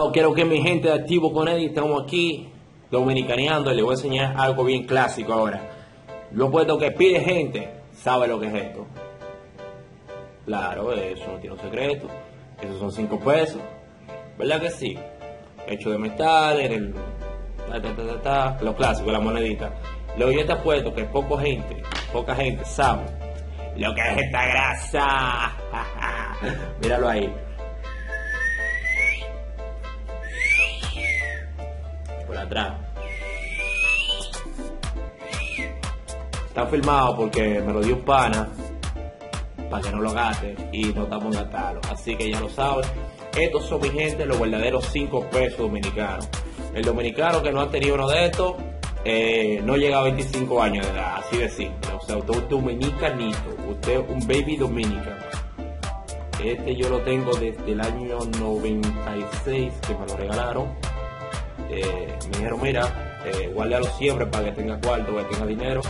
Hello, quiero que mi gente de Activo con Eddy, estamos aquí dominicaneando y les voy a enseñar algo bien clásico ahora. Yo puesto que pide gente, sabe lo que es esto. Claro, eso no tiene un secreto. Esos son 5 pesos. ¿Verdad que sí? Hecho de metal, en el... lo clásico, la monedita. Luego yo te apuesto que poca gente sabe lo que es esta grasa. Míralo ahí. Por atrás. Está filmado porque me lo dio un pana para que no lo gaste y no estamos gastando. Así que ya lo sabes. Estos son, mi gente, los verdaderos 5 pesos dominicanos. El dominicano que no ha tenido uno de estos no llega a 25 años de edad, así de simple. O sea, usted es un dominicanito, usted es un baby dominicano. Este yo lo tengo desde el año 96 que me lo regalaron. Me dijeron, mira, guárdalo siempre para que tenga cuarto, para que tenga dinero.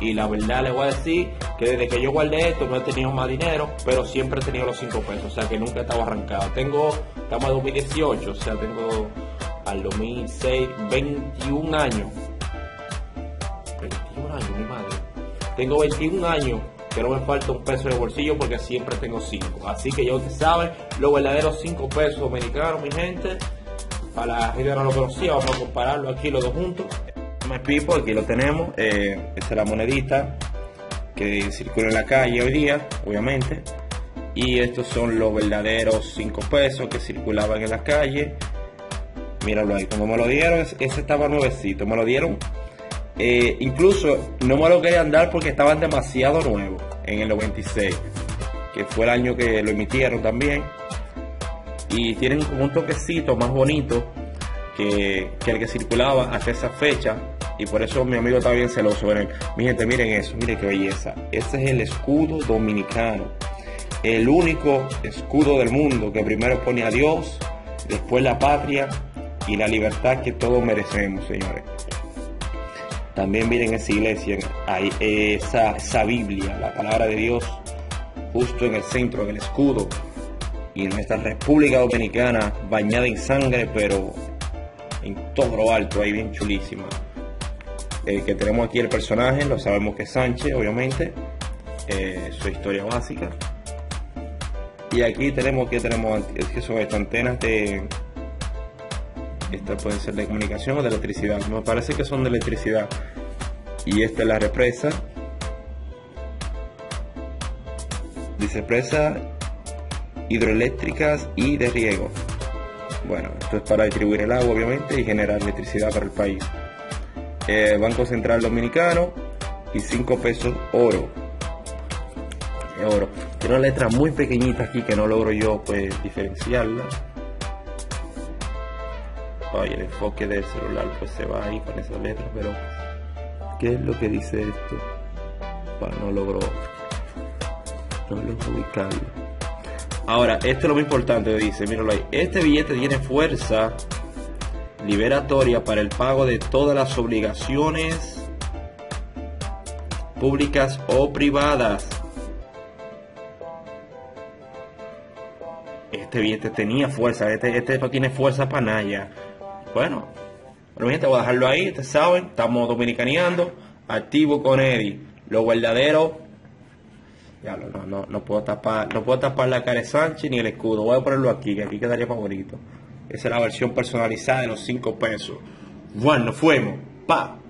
Y la verdad les voy a decir que desde que yo guardé esto no he tenido más dinero, pero siempre he tenido los 5 pesos, o sea que nunca estaba arrancado. Estamos en 2018, o sea, tengo al 2006, 21 años. 21 años, mi madre. Tengo 21 años que no me falta un peso en el bolsillo porque siempre tengo 5. Así que ya ustedes saben, los verdaderos 5 pesos dominicanos, mi gente. Para la gente que no lo conocía, vamos a compararlo aquí los dos juntos. Me pipo, aquí lo tenemos, esta es la monedita que circula en la calle hoy día, obviamente, y estos son los verdaderos 5 pesos que circulaban en la calle. Míralo ahí, cuando me lo dieron, ese estaba nuevecito, me lo dieron, incluso no me lo querían dar porque estaban demasiado nuevos, en el 96, que fue el año que lo emitieron también, y tienen como un toquecito más bonito que el que circulaba hasta esa fecha, y por eso mi amigo está bien celoso. Miren, mi gente, miren eso, miren qué belleza. Este es el escudo dominicano, el único escudo del mundo que primero pone a Dios, después la patria y la libertad que todos merecemos, señores. También miren esa iglesia, hay esa Biblia, la palabra de Dios, justo en el centro del escudo, y en nuestra República Dominicana bañada en sangre, pero en todo lo alto, ahí bien chulísima. Que tenemos aquí el personaje, lo sabemos que es Sánchez, obviamente, su historia básica. Y aquí tenemos es que son estas antenas de... estas pueden ser de comunicación o de electricidad, me parece que son de electricidad. Y esta es la represa. Dice presas hidroeléctricas y de riego. Bueno, esto es para distribuir el agua, obviamente, y generar electricidad para el país. Banco Central Dominicano y 5 pesos oro. Tiene una letra muy pequeñita aquí que no logro yo pues diferenciarla. Ay, el enfoque del celular pues se va ahí con esas letras, pero ¿qué es lo que dice esto? Bueno, no logro ubicarlo. Ahora, esto es lo más importante, dice, míralo ahí. Este billete tiene fuerza liberatoria para el pago de todas las obligaciones públicas o privadas. Este billete tenía fuerza, este no tiene fuerza para nada. Bueno, mi gente, voy a dejarlo ahí, ustedes saben, estamos dominicaneando, Activo con Eddy, lo verdadero. Ya, no puedo tapar la cara de Sánchez ni el escudo. Voy a ponerlo aquí, que aquí quedaría más bonito. Esa es la versión personalizada de los 5 pesos. Bueno, fuimos. Pa.